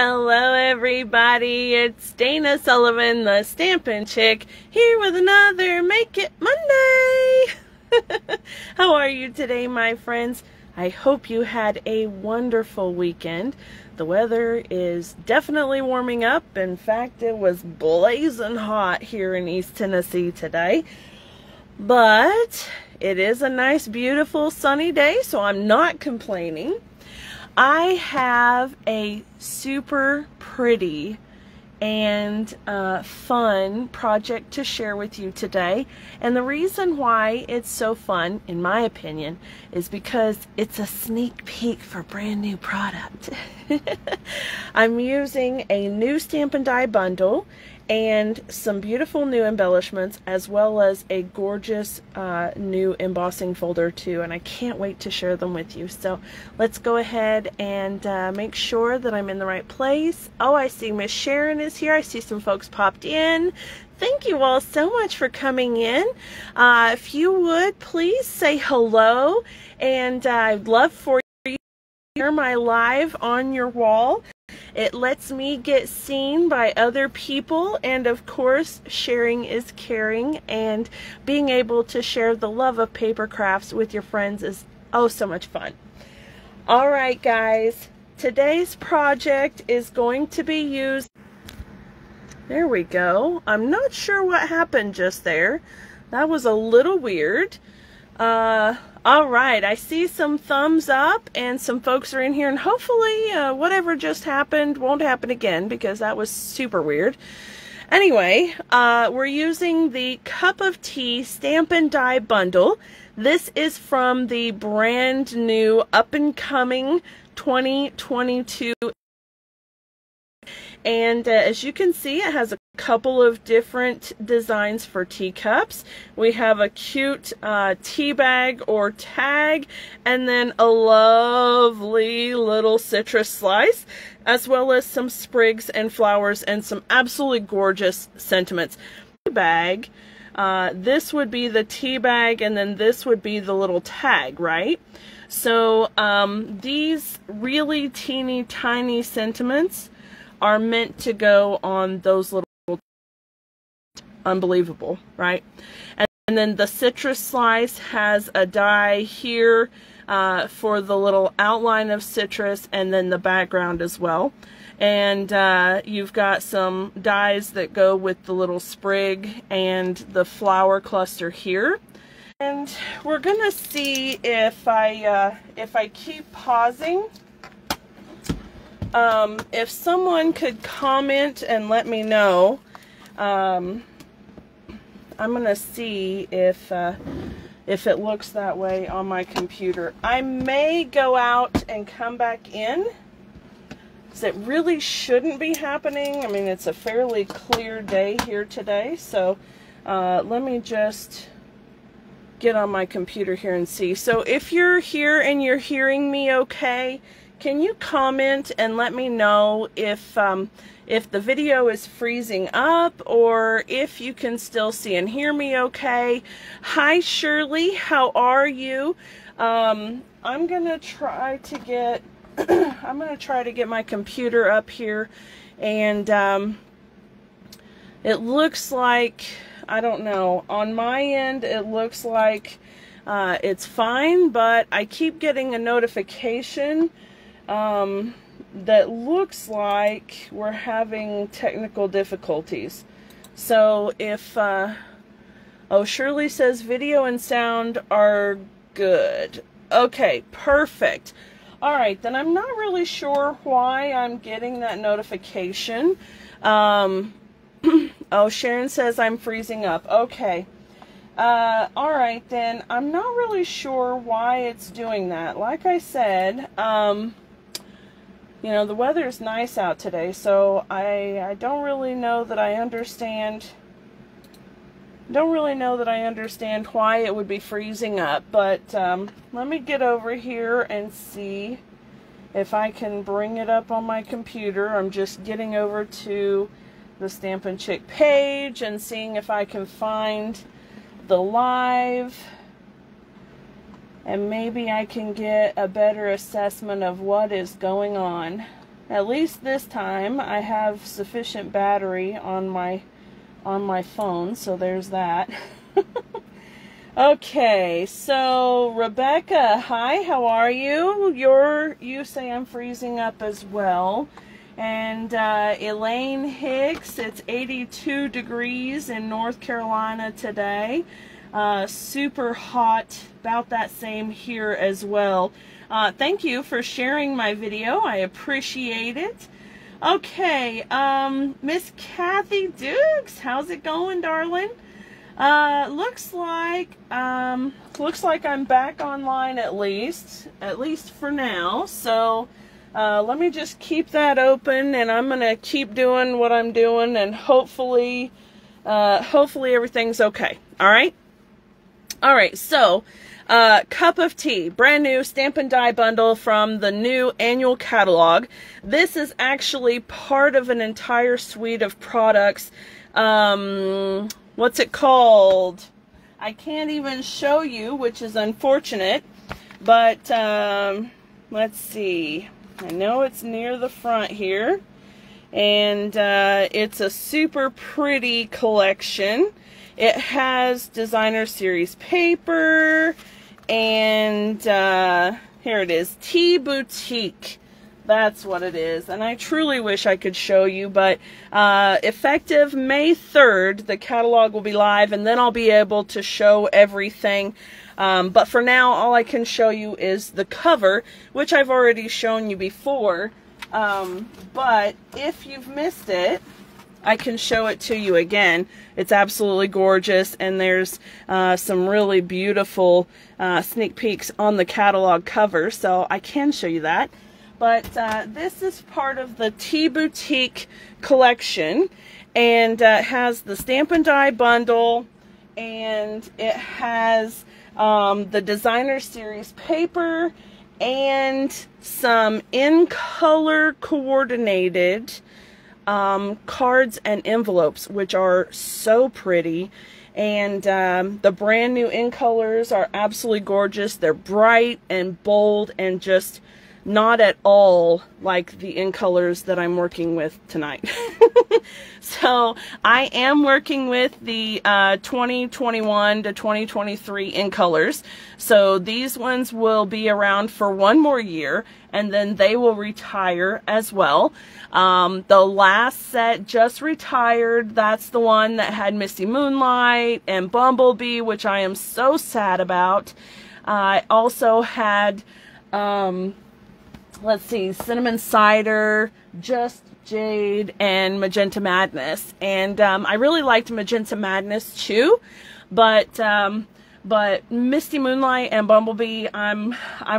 Hello everybody, it's Dana Sullivan, the Stampin' Chick, here with another Make It Monday! How are you today, my friends? I hope you had a wonderful weekend. The weather is definitely warming up. In fact, it was blazing hot here in East Tennessee today. But it is a nice, beautiful, sunny day, so I'm not complaining. I have a super pretty and fun project to share with you today, and the reason why it's so fun, in my opinion, is because it's a sneak peek for brand new product. I'm using a new Stampin' Die bundle and some beautiful new embellishments, as well as a gorgeous new embossing folder too, and I can't wait to share them with you. So let's go ahead and make sure that I'm in the right place. Oh, I see Miss Sharon is here. I see some folks popped in. Thank you all so much for coming in. If you would, please say hello, and I'd love for you to hear my live on your wall. It lets me get seen by other people, and of course sharing is caring, and being able to share the love of paper crafts with your friends is oh so much fun. All right guys, today's project is going to be used. There we go. I'm not sure what happened just there. That was a little weird. All right, I see some thumbs up and some folks are in here, and hopefully whatever just happened won't happen again, because that was super weird. Anyway, we're using the Cup of Tea Stampin' Die bundle. This is from the brand new up-and-coming 2022, and as you can see, it has a couple of different designs for teacups. We have a cute tea bag or tag, and then a lovely little citrus slice, as well as some sprigs and flowers and some absolutely gorgeous sentiments. Tea bag, this would be the tea bag, and then this would be the little tag, right? So these really teeny tiny sentiments are meant to go on those little. Unbelievable, right? And then the citrus slice has a die here for the little outline of citrus, and then the background as well. And you've got some dies that go with the little sprig and the flower cluster here. And we're gonna see if I keep pausing. If someone could comment and let me know. I'm gonna see if it looks that way on my computer. I may go out and come back in, because it really shouldn't be happening. I mean, it's a fairly clear day here today, so let me just get on my computer here and see. So if you're here and you're hearing me okay, can you comment and let me know if the video is freezing up, or if you can still see and hear me okay? Hi Shirley, how are you? I'm gonna try to get my computer up here, and it looks like, I don't know, on my end it looks like it's fine, but I keep getting a notification that looks like we're having technical difficulties. So if oh, Shirley says video and sound are good. Okay, perfect. All right, then I'm not really sure why I'm getting that notification. Oh, Sharon says I'm freezing up. Okay. All right, then I'm not really sure why it's doing that. Like I said, you know, the weather is nice out today, so I don't really know that I understand. Don't really know that I understand why it would be freezing up, but let me get over here and see if I can bring it up on my computer. I'm just getting over to the Stampin' Chick page and seeing if I can find the live. And maybe I can get a better assessment of what is going on. At least this time I have sufficient battery on my phone, so there's that. Okay, so Rebecca, hi, how are you? You say I'm freezing up as well. And Elaine Hicks, it's 82 degrees in North Carolina today. Super hot, about that same here as well. Thank you for sharing my video. I appreciate it. Okay, Miss Kathy Dukes, how's it going, darling? Looks like I'm back online at least for now. So let me just keep that open, and I'm gonna keep doing what I'm doing, and hopefully everything's okay. All right. All right. So. Cup of Tea, brand new Stampin' Die bundle from the new annual catalog. This is actually part of an entire suite of products. What's it called? I can't even show you, which is unfortunate, but let's see. I know it's near the front here, and it's a super pretty collection. It has designer series paper, and here it is, Tea Boutique, that's what it is. And I truly wish I could show you, but effective May 3rd, the catalog will be live, and then I'll be able to show everything. But for now, all I can show you is the cover, which I've already shown you before. But if you've missed it, I can show it to you again. It's absolutely gorgeous, and there's some really beautiful sneak peeks on the catalog cover, so I can show you that. But this is part of the Tea Boutique collection, and it has the Stampin' Die bundle, and it has the designer series paper, and some in-color coordinated cards and envelopes, which are so pretty. And the brand new in colors are absolutely gorgeous. They're bright and bold and just not at all like the in colors that I'm working with tonight. So I am working with the 2021 to 2023 in colors. So these ones will be around for one more year, and then they will retire as well. The last set just retired. That's the one that had Misty Moonlight and Bumblebee, which I am so sad about. I also had, let's see, Cinnamon Cider, Just Jade, and Magenta Madness. And I really liked Magenta Madness too, but Misty Moonlight and Bumblebee, I'm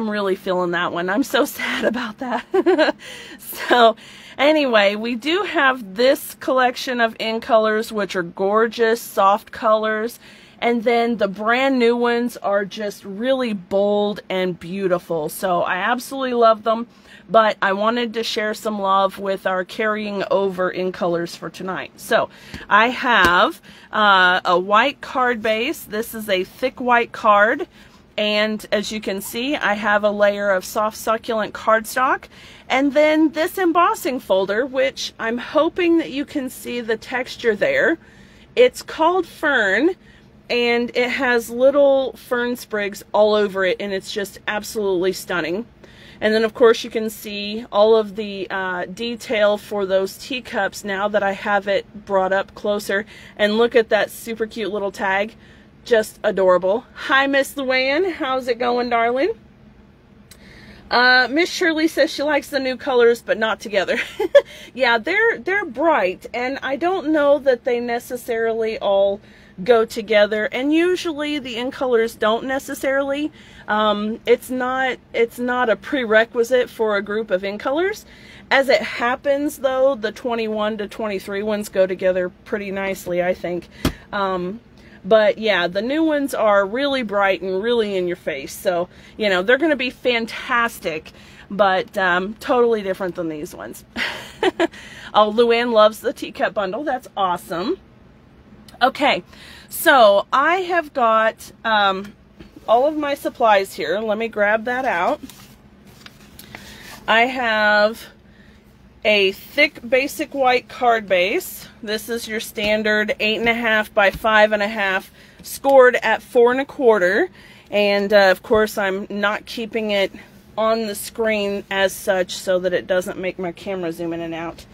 really feeling that one. I'm so sad about that. So anyway, we do have this collection of in colors, which are gorgeous, soft colors. And then the brand new ones are just really bold and beautiful. So I absolutely love them, but I wanted to share some love with our carrying over in colors for tonight. So I have a white card base. This is a thick white card. And as you can see, I have a layer of Soft Succulent cardstock. And then this embossing folder, which I'm hoping that you can see the texture there. It's called Fern. And it has little fern sprigs all over it, and it's just absolutely stunning. And then, of course, you can see all of the detail for those teacups now that I have it brought up closer. And look at that super cute little tag. Just adorable. Hi, Miss Luann. How's it going, darling? Miss Shirley says she likes the new colors, but not together. Yeah, they're bright, and I don't know that they necessarily all go together, and usually the in colors don't necessarily. It's not a prerequisite for a group of in colors. As it happens, though, the 21 to 23 ones go together pretty nicely, I think. But yeah, the new ones are really bright and really in your face, so you know they're going to be fantastic, but totally different than these ones. Oh, Luann loves the teacup bundle. That's awesome. Okay, so I have got all of my supplies here. Let me grab that out. I have a thick basic white card base. This is your standard 8.5 by 5.5 scored at 4.25. And of course I'm not keeping it on the screen as such so that it doesn't make my camera zoom in and out.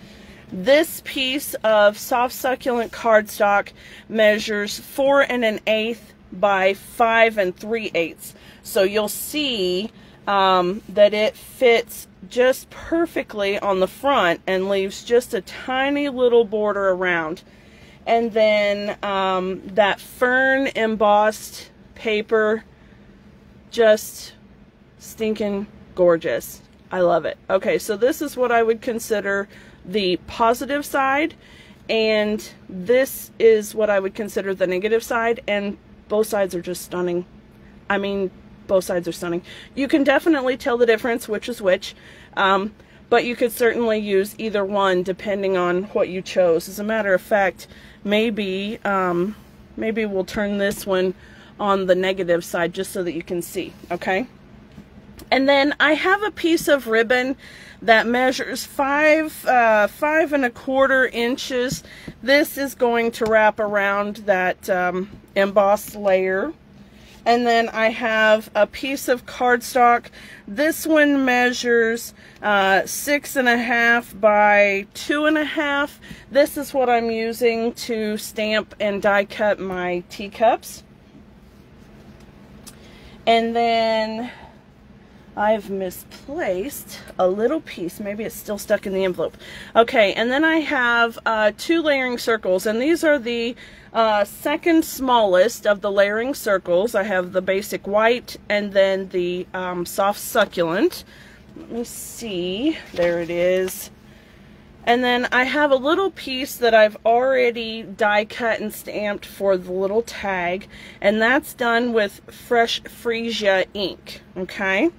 This piece of soft succulent cardstock measures 4 1/8 by 5 3/8. So you'll see that it fits just perfectly on the front and leaves just a tiny little border around. And then that fern embossed paper, just stinking gorgeous. I love it. Okay, so this is what I would consider the positive side, and this is what I would consider the negative side, and both sides are just stunning. I mean, both sides are stunning. You can definitely tell the difference which is which, but you could certainly use either one depending on what you chose. As a matter of fact, maybe maybe we'll turn this one on the negative side just so that you can see, okay? And then I have a piece of ribbon that measures 5 5 1/4 inches. This is going to wrap around that embossed layer. And then I have a piece of cardstock. This one measures 6.5 by 2.5. This is what I'm using to stamp and die cut my teacups. And then I've misplaced a little piece. Maybe it's still stuck in the envelope. Okay, and then I have 2 layering circles, and these are the second smallest of the layering circles. I have the basic white and then the soft succulent. Let me see. There it is. And then I have a little piece that I've already die cut and stamped for the little tag, and that's done with Fresh Freesia ink, okay?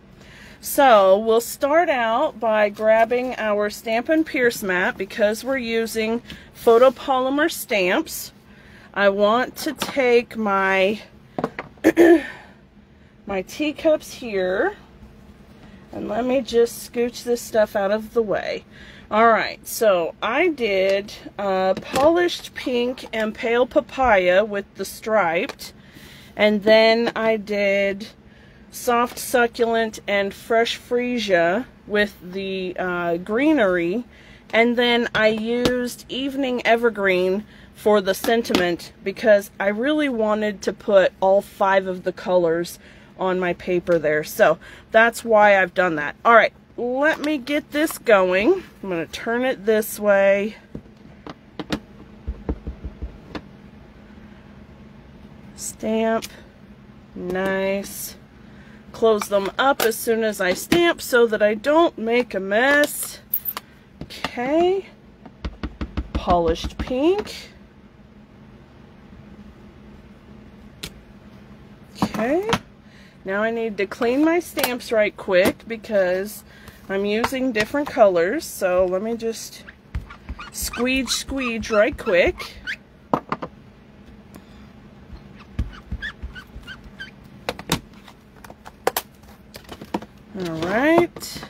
So we'll start out by grabbing our Stampin' Pierce mat. Because we're using photopolymer stamps, I want to take my my teacups here, and let me just scooch this stuff out of the way. Alright, so I did Polished Pink and Pale Papaya with the striped, and then I did Soft Succulent and Fresh Freesia with the greenery, and then I used Evening Evergreen for the sentiment because I really wanted to put all 5 of the colors on my paper there, so that's why I've done that. Alright, let me get this going. I'm going to turn it this way. Stamp. Nice. Close them up as soon as I stamp so that I don't make a mess. Okay, Polished Pink. Okay, now I need to clean my stamps right quick because I'm using different colors, so let me just squeege right quick. All right,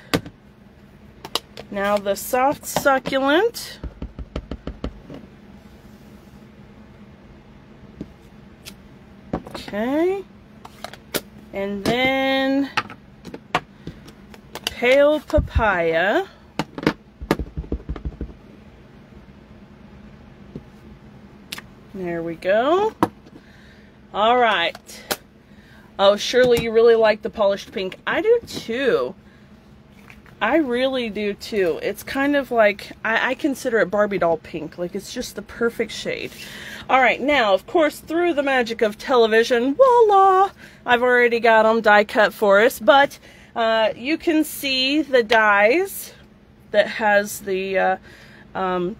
now the soft succulent. Okay, and then Pale Papaya. There we go. All right. Oh, surely you really like the Polished Pink. I do too. I really do too. It's kind of like, I consider it Barbie doll pink. Like, it's just the perfect shade. Alright, now, of course, through the magic of television, voila! I've already got them die cut for us, but you can see the dies that has the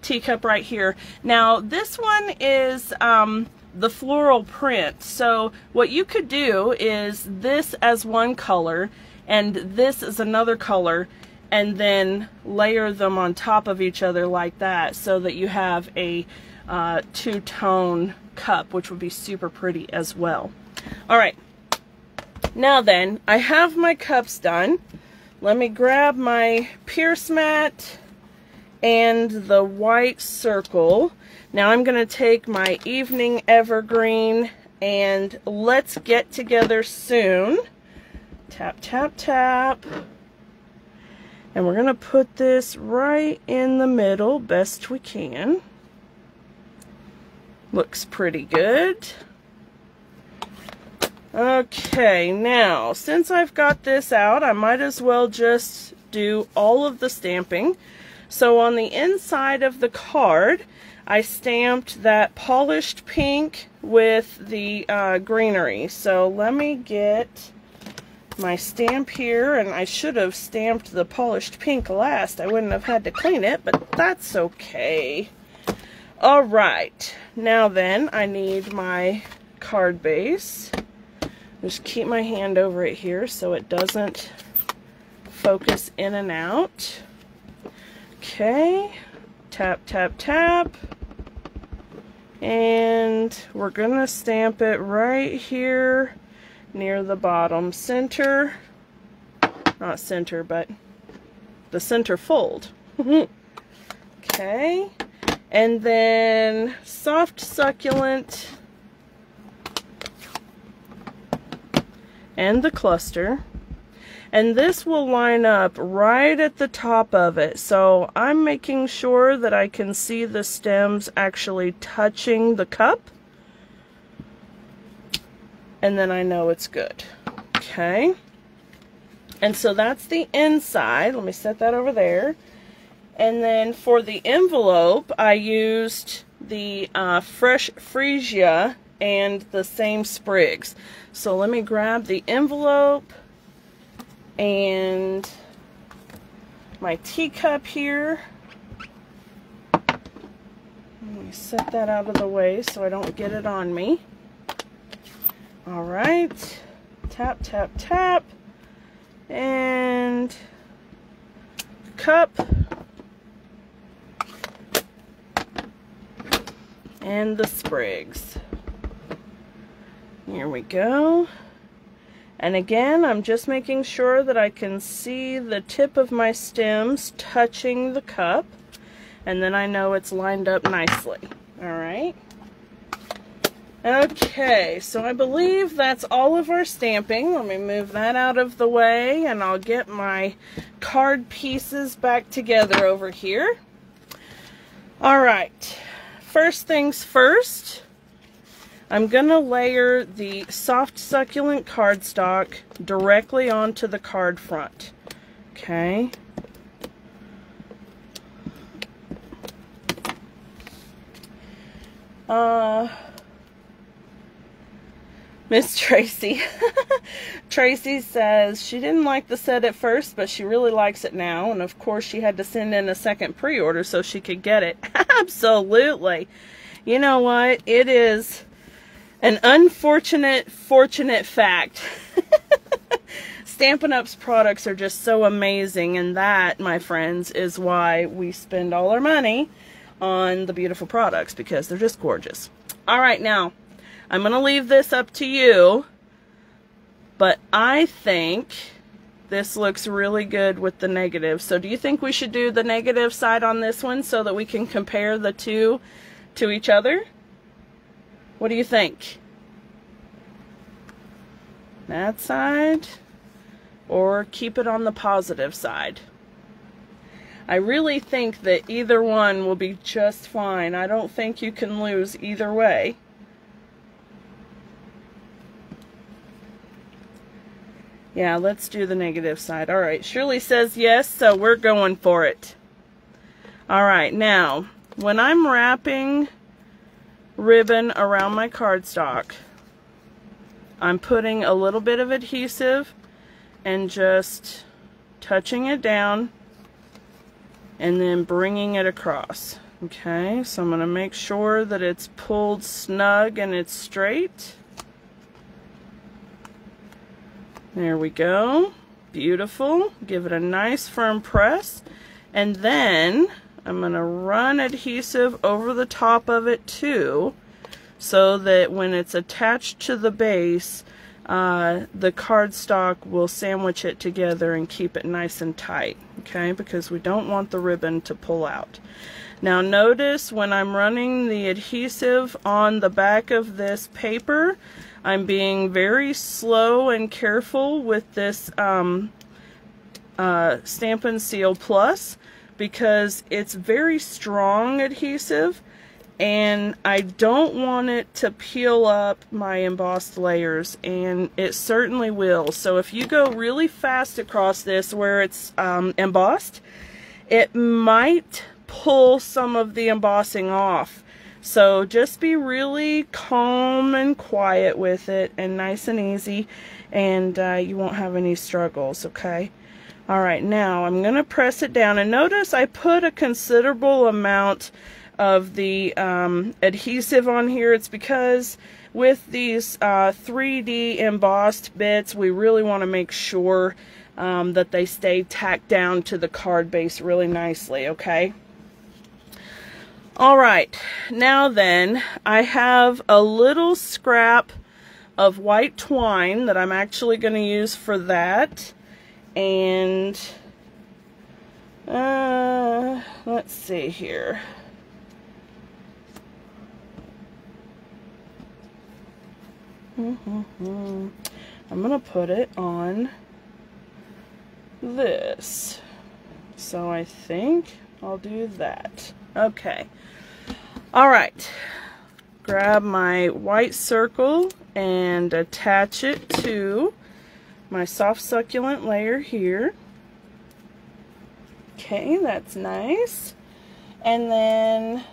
teacup right here. Now, this one is the floral print, so what you could do is this as one color and this is another color, and then layer them on top of each other like that so that you have a two-tone cup, which would be super pretty as well. Alright, now then, I have my cups done. Let me grab my Pierce mat and the white circle. Now I'm going to take my Evening Evergreen and Let's Get Together Soon. Tap, tap, tap. And we're going to put this right in the middle best we can. Looks pretty good. Okay, now since I've got this out, I might as well just do all of the stamping. So on the inside of the card, I stamped that polished pink with the greenery. So let me get my stamp here, and I should have stamped the polished pink last. I wouldn't have had to clean it, but that's okay. All right, now then I need my card base. Just keep my hand over it here so it doesn't focus in and out. Okay, tap, tap, tap. And we're gonna stamp it right here near the bottom center. Not center, but the center fold. Okay. And then Soft Succulent and the cluster. And this will line up right at the top of it. So I'm making sure that I can see the stems actually touching the cup. And then I know it's good. Okay. And so that's the inside. Let me set that over there. And then for the envelope, I used the Fresh Freesia and the same sprigs. So let me grab the envelope and my teacup here. Let me set that out of the way so I don't get it on me. All right, tap, tap, tap, and cup, and the sprigs. Here we go. And again, I'm just making sure that I can see the tip of my stems touching the cup, and then I know it's lined up nicely. All right. Okay, so I believe that's all of our stamping. Let me move that out of the way, and I'll get my card pieces back together over here. All right, first things first. I'm going to layer the Soft Succulent cardstock directly onto the card front. Okay. Miss Tracy. Tracy says she didn't like the set at first, but she really likes it now. And of course she had to send in a second pre-order so she could get it. Absolutely. You know what? It is an fortunate fact. Stampin' Up's products are just so amazing, and that, my friends, is why we spend all our money on the beautiful products, because they're just gorgeous. All right, now, I'm going to leave this up to you, but I think this looks really good with the negative. So do you think we should do the negative side on this one so that we can compare the two to each other? What do you think? That side, or keep it on the positive side? I really think that either one will be just fine. I don't think you can lose either way. Yeah, let's do the negative side. All right, Shirley says yes, so we're going for it. All right, now, when I'm wrapping ribbon around my cardstock, I'm putting a little bit of adhesive and just touching it down and then bringing it across. Okay, so I'm going to make sure that it's pulled snug and it's straight. There we go. Beautiful. Give it a nice firm press, and then I'm going to run adhesive over the top of it too, so that when it's attached to the base, the cardstock will sandwich it together and keep it nice and tight, okay, because we don't want the ribbon to pull out. Now notice when I'm running the adhesive on the back of this paper, I'm being very slow and careful with this Stampin' Seal Plus, because it's very strong adhesive and I don't want it to peel up my embossed layers, and it certainly will. So if you go really fast across this where it's embossed, it might pull some of the embossing off. So just be really calm and quiet with it, and nice and easy, and you won't have any struggles, okay? Alright, now I'm going to press it down, and notice I put a considerable amount of the adhesive on here. It's because with these 3D embossed bits, we really want to make sure that they stay tacked down to the card base really nicely, okay? Alright, now then, I have a little scrap of white twine that I'm actually going to use for that. And let's see here. I'm gonna put it on this, so I think I'll do that. Okay, all right, grab my white circle and attach it to my soft succulent layer here. Okay, that's nice. And then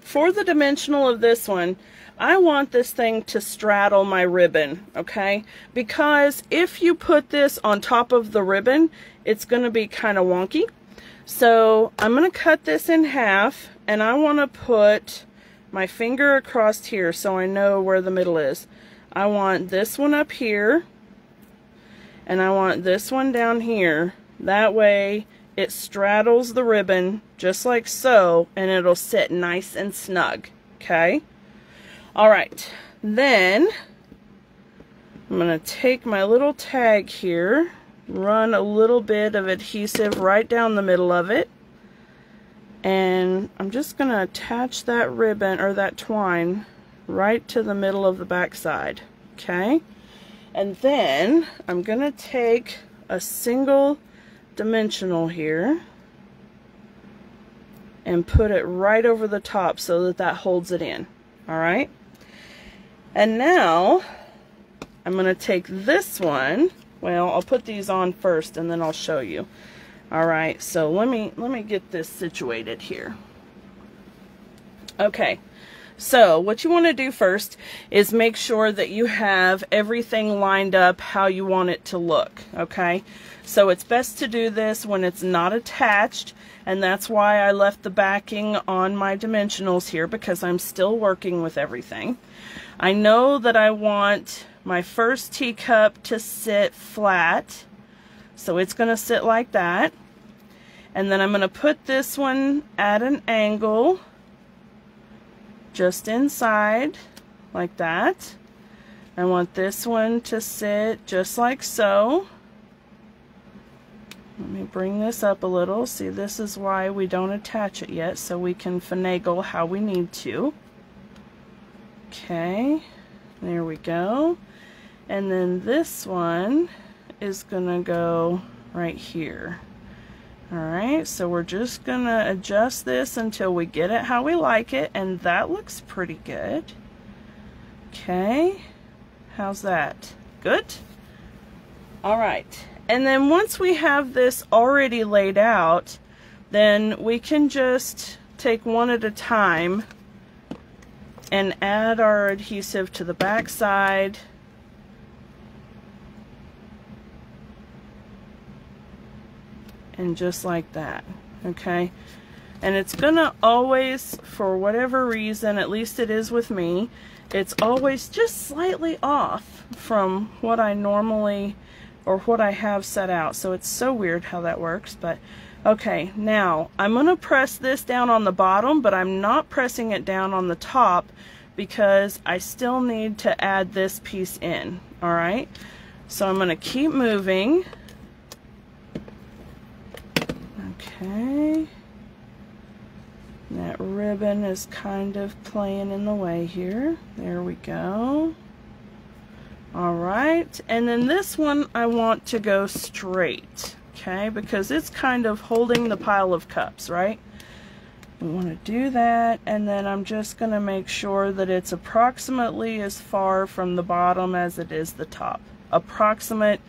for the dimensional of this one, I want this thing to straddle my ribbon, okay? Because if you put this on top of the ribbon, it's going to be kind of wonky. So I'm going to cut this in half, and I want to put my finger across here so I know where the middle is. I want this one up here, and I want this one down here. That way it straddles the ribbon just like so, and it'll sit nice and snug, okay? Alright, then I'm going to take my little tag here, run a little bit of adhesive right down the middle of it, and I'm just going to attach that ribbon, or that twine, right to the middle of the back side, okay? And then I'm going to take a single dimensional here and put it right over the top so that that holds it in. All right. And now I'm going to take this one. Well, I'll put these on first and then I'll show you. All right. So let me get this situated here. Okay. So what you want to do first is make sure that you have everything lined up how you want it to look, okay? So it's best to do this when it's not attached, and that's why I left the backing on my dimensionals here, because I'm still working with everything. I know that I want my first teacup to sit flat, so it's going to sit like that. And then I'm going to put this one at an angle, just inside like that. I want this one to sit just like so. Let me bring this up a little. See, this is why we don't attach it yet, so we can finagle how we need to. Okay, there we go. And then this one is gonna go right here. Alright, so we're just going to adjust this until we get it how we like it, and that looks pretty good. Okay, how's that? Good? Alright, and then once we have this already laid out, then we can just take one at a time and add our adhesive to the back side. And just like that, okay? And it's gonna always, for whatever reason, at least it is with me, it's always just slightly off from what I normally, or what I have set out. So it's so weird how that works, but okay. Now I'm gonna press this down on the bottom, but I'm not pressing it down on the top because I still need to add this piece in, All right, so I'm going to keep moving. Okay, that ribbon is kind of playing in the way here. There we go. All right, and then this one I want to go straight, okay, because it's kind of holding the pile of cups, right? We want to do that, and then I'm just going to make sure that it's approximately as far from the bottom as it is the top. Approximate,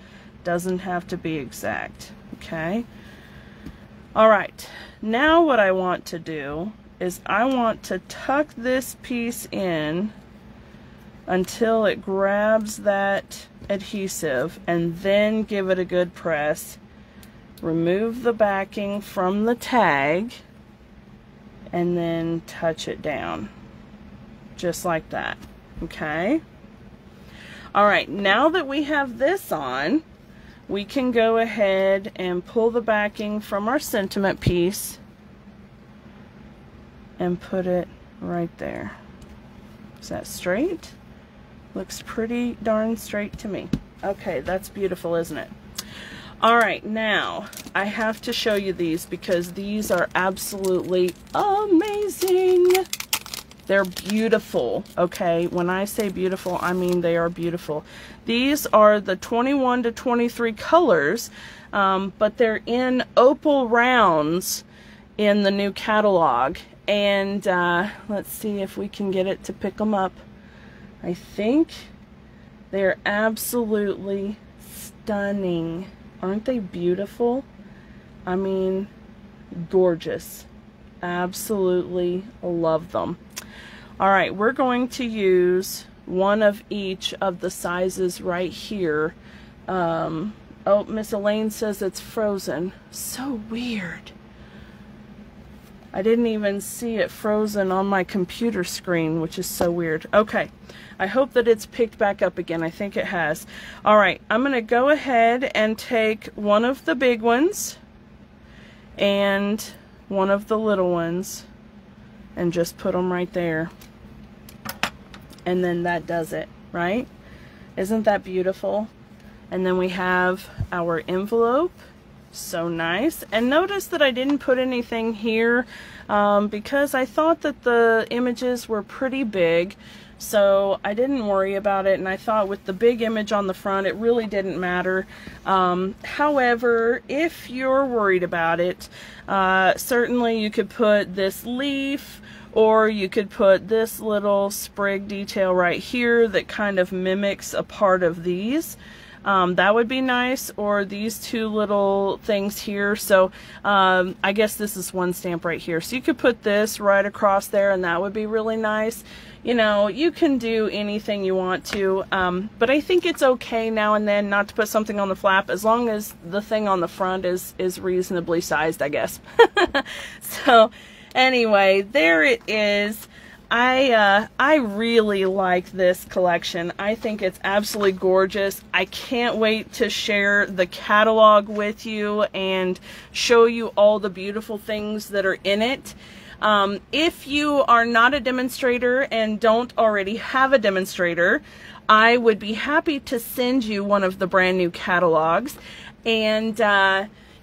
doesn't have to be exact, okay? All right, now what I want to do is I want to tuck this piece in until it grabs that adhesive and then give it a good press. Remove the backing from the tag and then touch it down just like that. Okay, all right, now that we have this on, we can go ahead and pull the backing from our sentiment piece and put it right there. Is that straight? Looks pretty darn straight to me. Okay, that's beautiful, isn't it? All right, now I have to show you these because these are absolutely amazing. They're beautiful, okay? When I say beautiful, I mean they are beautiful. These are the 21 to 23 colors, but they're in Opal Rounds in the new catalog. And let's see if we can get it to pick them up. I think they're absolutely stunning. Aren't they beautiful? I mean, gorgeous. Absolutely love them. All right, we're going to use one of each of the sizes right here. Oh, Miss Elaine says it's frozen. So weird. I didn't even see it frozen on my computer screen, which is so weird. Okay, I hope that it's picked back up again. I think it has. All right, I'm going to go ahead and take one of the big ones and one of the little ones and just put them right there. And then that does it, right? Isn't that beautiful? And then we have our envelope. So nice. And notice that I didn't put anything here because I thought that the images were pretty big, so I didn't worry about it, and I thought with the big image on the front it really didn't matter. However, if you're worried about it, certainly you could put this leaf, or you could put this little sprig detail right here that kind of mimics a part of these. That would be nice, or these two little things here. So I guess this is one stamp right here. So you could put this right across there, and that would be really nice. You know, you can do anything you want to, but I think it's okay now and then not to put something on the flap as long as the thing on the front is reasonably sized, I guess. So anyway, there it is. I really like this collection. I think it's absolutely gorgeous. I can't wait to share the catalog with you and show you all the beautiful things that are in it. If you are not a demonstrator and don't already have a demonstrator, I would be happy to send you one of the brand new catalogs. And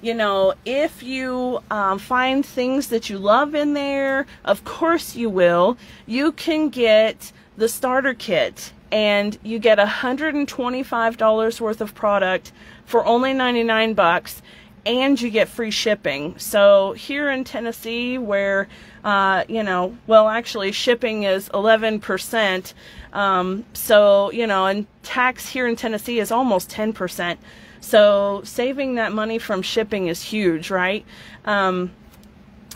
you know, if you find things that you love in there, of course you will, you can get the starter kit, and you get $125 worth of product for only 99 bucks, and you get free shipping. So here in Tennessee, where, you know, well, actually shipping is 11%, so, you know, and tax here in Tennessee is almost 10%. So saving that money from shipping is huge, right?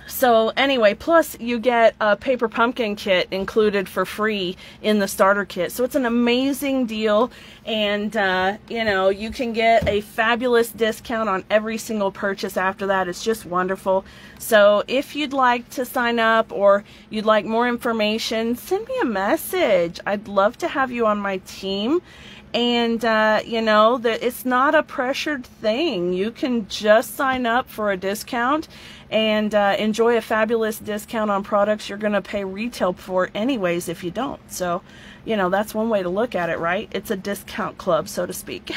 So anyway, plus you get a paper pumpkin kit included for free in the starter kit. So it's an amazing deal, and you know, you can get a fabulous discount on every single purchase after that. It's just wonderful. So if you'd like to sign up or you'd like more information, send me a message. I'd love to have you on my team. And, you know, it's not a pressured thing. You can just sign up for a discount and enjoy a fabulous discount on products you're going to pay retail for anyways if you don't. So, you know, that's one way to look at it, right? It's a discount club, so to speak.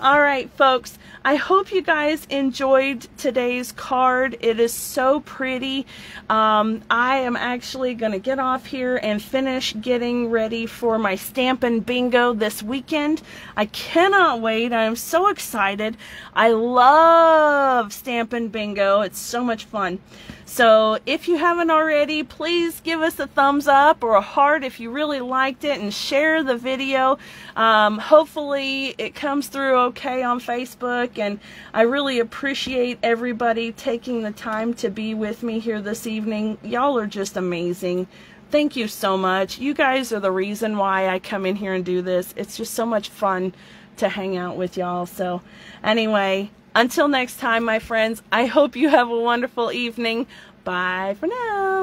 All right, folks, I hope you guys enjoyed today's card. It is so pretty. I am actually going to get off here and finish getting ready for my Stampin' Bingo this weekend. I cannot wait. I am so excited. I love Stampin' Bingo. It's so much fun. So if you haven't already, please give us a thumbs up or a heart if you really liked it, and share the video. Hopefully it comes through okay on Facebook, and I really appreciate everybody taking the time to be with me here this evening. Y'all are just amazing. Thank you so much. You guys are the reason why I come in here and do this. It's just so much fun to hang out with y'all. So anyway, until next time, my friends, I hope you have a wonderful evening. Bye for now.